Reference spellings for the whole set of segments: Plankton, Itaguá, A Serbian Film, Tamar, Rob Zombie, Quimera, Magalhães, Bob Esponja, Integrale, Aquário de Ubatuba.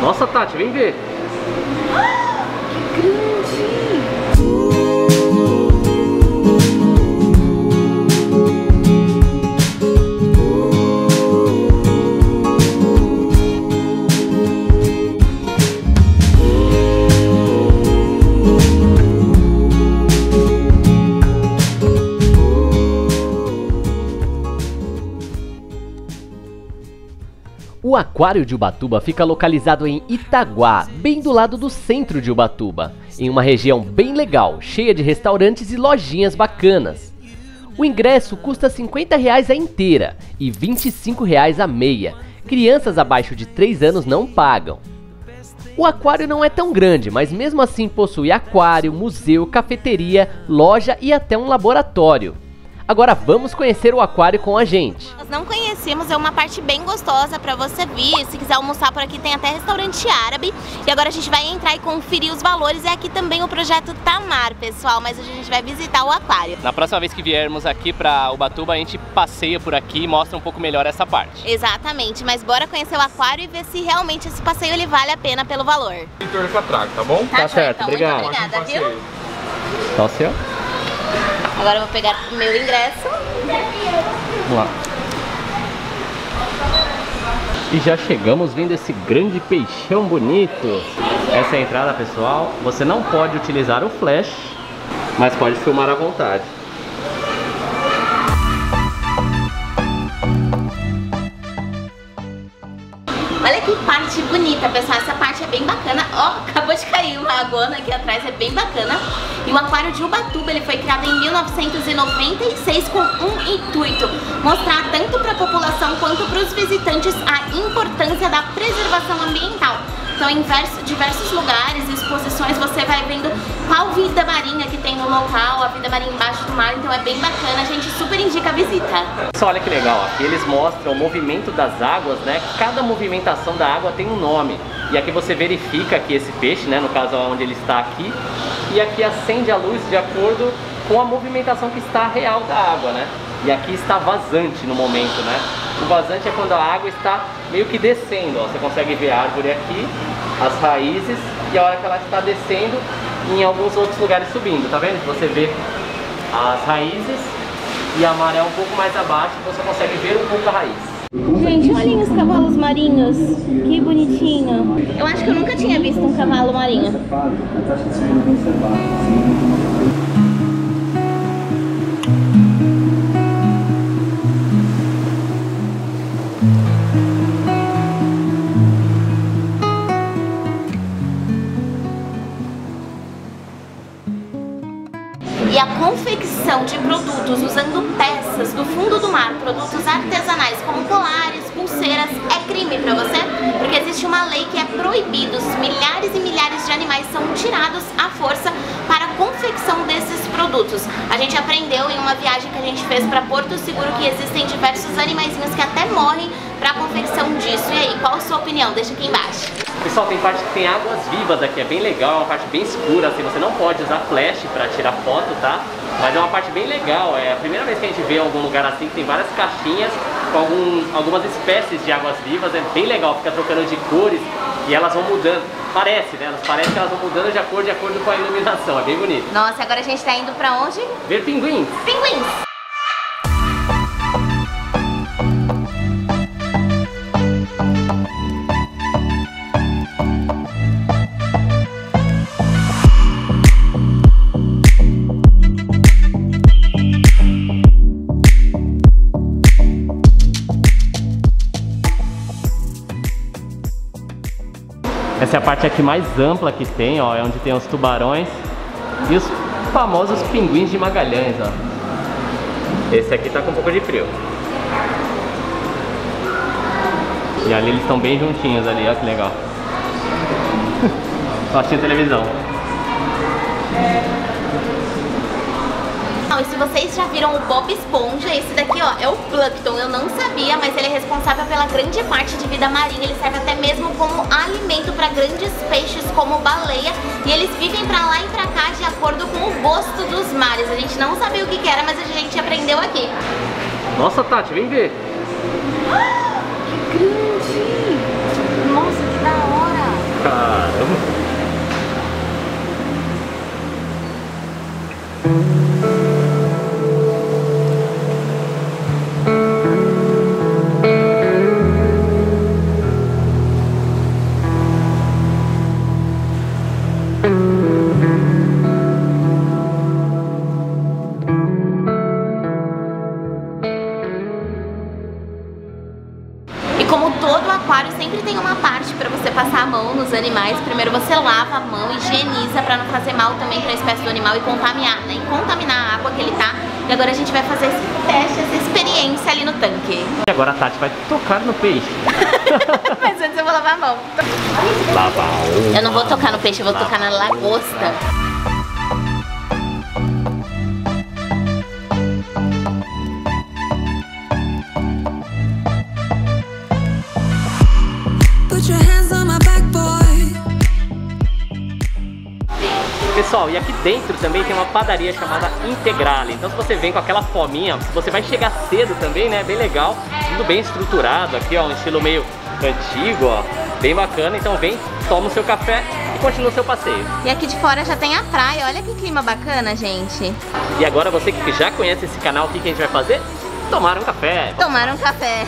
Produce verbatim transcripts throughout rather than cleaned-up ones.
Nossa, Tati, vem ver. Ah, que grande. O Aquário de Ubatuba fica localizado em Itaguá, bem do lado do centro de Ubatuba, em uma região bem legal, cheia de restaurantes e lojinhas bacanas. O ingresso custa cinquenta reais a inteira e vinte e cinco reais a meia, crianças abaixo de três anos não pagam. O aquário não é tão grande, mas mesmo assim possui aquário, museu, cafeteria, loja e até um laboratório. Agora vamos conhecer o aquário com a gente. Nós não conhecemos, é uma parte bem gostosa para você vir. Se quiser almoçar por aqui, tem até restaurante árabe. E agora a gente vai entrar e conferir os valores. E aqui também o projeto Tamar, pessoal. Mas hoje a gente vai visitar o aquário. Na próxima vez que viermos aqui para Ubatuba, a gente passeia por aqui e mostra um pouco melhor essa parte. Exatamente, mas bora conhecer o aquário e ver se realmente esse passeio ele vale a pena pelo valor. Vitor, que eu trago, tá bom? Tá, tá certo, então. Obrigado. Muito obrigada, viu? Tá o seu? Agora eu vou pegar o meu ingresso. Vamos lá. E já chegamos vendo esse grande peixão bonito. Essa é a entrada, pessoal. Você não pode utilizar o flash, mas pode filmar à vontade. Olha que parte bonita, pessoal, essa parte é bem bacana. Ó, oh, acabou de cair uma aguana aqui atrás, é bem bacana. E o aquário de Ubatuba, ele foi criado em mil novecentos e noventa e seis com um intuito: mostrar tanto para a população quanto para os visitantes a importância da preservação ambiental. Então, em diversos lugares, exposições, você vai vendo qual vida marinha que tem no local, a vida marinha embaixo do mar, então é bem bacana, a gente super indica a visita. Só olha que legal, aqui eles mostram o movimento das águas, né? Cada movimentação da água tem um nome. E aqui você verifica aqui esse peixe, né? No caso, onde ele está aqui. E aqui acende a luz de acordo com a movimentação que está real da água, né? E aqui está vazante no momento, né? O vazante é quando a água está meio que descendo, ó. Você consegue ver a árvore aqui, as raízes, e a hora que ela está descendo, em alguns outros lugares subindo, tá vendo? Você vê as raízes e a maré um pouco mais abaixo, você consegue ver um pouco a raiz. Gente, olhem os cavalos marinhos, que bonitinho. Eu acho que eu nunca tinha visto um cavalo marinho. E a confecção de produtos usando peças do fundo do mar, produtos artesanais como colares, pulseiras, é crime pra você? Porque existe uma lei que é proibido. Milhares e milhares de animais são tirados à força para a confecção desses produtos. A gente aprendeu em uma viagem que a gente fez pra Porto Seguro que existem diversos animaizinhos que até morrem pra confecção disso. E aí, qual a sua opinião? Deixa aqui embaixo. Pessoal, tem parte que tem águas vivas aqui, é bem legal, é uma parte bem escura, assim, você não pode usar flash pra tirar foto, tá? Mas é uma parte bem legal, é a primeira vez que a gente vê algum lugar assim, que tem várias caixinhas com algum, algumas espécies de águas vivas, é bem legal, fica trocando de cores e elas vão mudando, parece, né? Elas parecem que elas vão mudando de acordo, de acordo com a iluminação, é bem bonito. Nossa, agora a gente tá indo pra onde? Ver pinguins! Pinguins! Essa é a parte aqui mais ampla que tem, ó, é onde tem os tubarões e os famosos pinguins de Magalhães, ó. Esse aqui tá com um pouco de frio. E ali eles estão bem juntinhos ali, ó, que legal. Só assistindo televisão. E se vocês já viram o Bob Esponja, esse daqui ó, é o Plankton, eu não sabia, mas ele é responsável pela grande parte de vida marinha, ele serve até mesmo como alimento para grandes peixes como baleia, e eles vivem para lá e para cá de acordo com o gosto dos mares. A gente não sabia o que que era, mas a gente aprendeu aqui. Nossa, Tati, vem ver! Ah, que grande! Nossa, que da hora! passar a mão nos animais, primeiro você lava a mão, higieniza pra não fazer mal também pra espécie do animal e contaminar, né? E contaminar a água que ele tá. E agora a gente vai fazer esse teste, essa experiência ali no tanque. E agora a Tati vai tocar no peixe. Mas antes eu vou lavar a mão. Lava a mão. Eu não vou tocar no peixe, eu vou lava tocar na lagosta. Pessoal, e aqui dentro também tem uma padaria chamada Integrale. Então se você vem com aquela fominha, você vai chegar cedo também, né? Bem legal, tudo bem estruturado aqui, ó, um estilo meio antigo, ó, bem bacana. Então vem, toma o seu café e continua o seu passeio. E aqui de fora já tem a praia, olha que clima bacana, gente. E agora você que já conhece esse canal, o que que a gente vai fazer? Tomar um café. Tomar um café.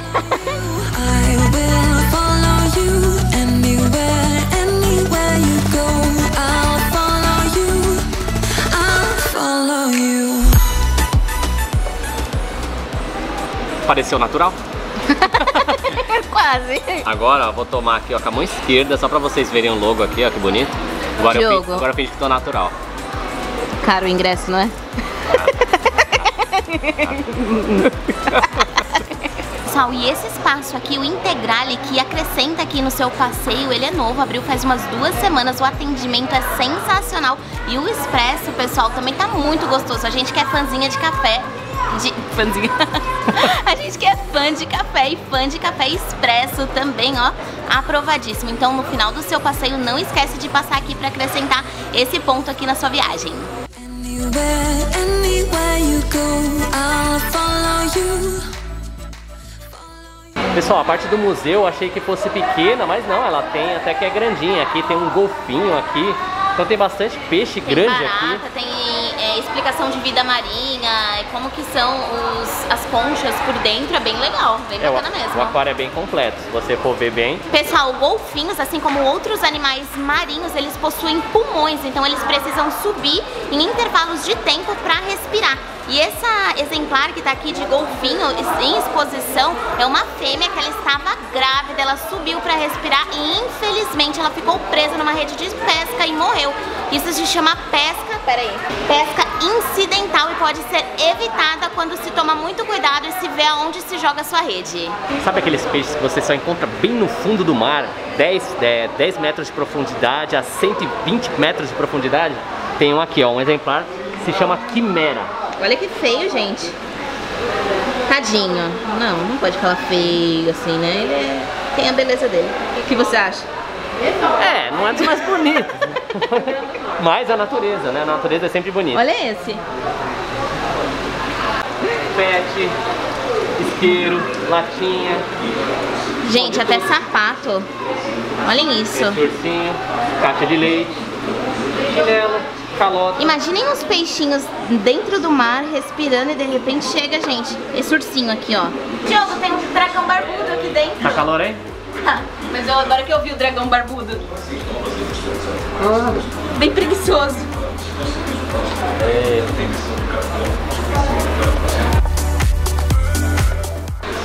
Pareceu natural? Quase! Agora ó, vou tomar aqui ó, com a mão esquerda, só pra vocês verem o logo aqui, ó, que bonito. Agora eu, fingi, agora eu fingi que tô natural. Caro o ingresso, não é? Pessoal, e esse espaço aqui, o Integrale, que acrescenta aqui no seu passeio, ele é novo, abriu faz umas duas semanas, o atendimento é sensacional. E o expresso, pessoal, também tá muito gostoso. A gente que é fãzinha de café, de... fãzinha... A gente que é fã de café e fã de café expresso também, ó, aprovadíssimo. Então no final do seu passeio não esquece de passar aqui para acrescentar esse ponto aqui na sua viagem. Pessoal, a parte do museu eu achei que fosse pequena, mas não, ela tem até que é grandinha. Aqui tem um golfinho aqui, então tem bastante peixe tem grande barata, aqui. Tem... É, explicação de vida marinha, como que são os, as conchas por dentro, é bem legal, bem é, bacana mesmo. O aquário é bem completo, se você for ver bem. Pessoal, golfinhos, assim como outros animais marinhos, eles possuem pulmões, então eles precisam subir em intervalos de tempo para respirar. E essa exemplar que tá aqui de golfinho em exposição é uma fêmea que ela estava grávida, ela subiu para respirar e infelizmente ela ficou presa numa rede de pesca e morreu. Isso se chama pesca, peraí, pesca incidental e pode ser evitada quando se toma muito cuidado e se vê aonde se joga a sua rede. Sabe aqueles peixes que você só encontra bem no fundo do mar, dez, é, dez metros de profundidade a cento e vinte metros de profundidade? Tem um aqui, ó, um exemplar, se chama Quimera. Olha que feio, gente. Tadinho. Não, não pode falar feio assim, né? Ele é... tem a beleza dele. O que você acha? É, não é dos mais bonitos. Mas a natureza, né? A natureza é sempre bonita. Olha esse. Pet, isqueiro, latinha. Gente, até sapato. Olhem isso. Ursinho, caixa de leite, chinelo, calota. Imaginem uns peixinhos dentro do mar, respirando e de repente chega, gente, esse ursinho aqui, ó. Diogo, tem um dragão barbudo aqui dentro. Tá calor, hein? Mas eu, agora que eu vi o dragão barbudo. Ah. Bem preguiçoso. É.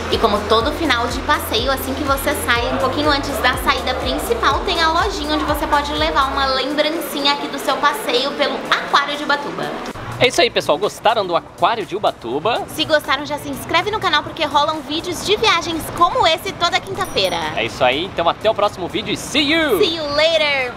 E como todo final de passeio, assim que você sai, um pouquinho antes da saída principal, tem a lojinha onde você pode levar uma lembrancinha aqui do seu passeio pelo Aquário de Ubatuba. É isso aí, pessoal. Gostaram do Aquário de Ubatuba? Se gostaram, já se inscreve no canal porque rolam vídeos de viagens como esse toda quinta-feira. É isso aí. Então até o próximo vídeo e see you! See you later!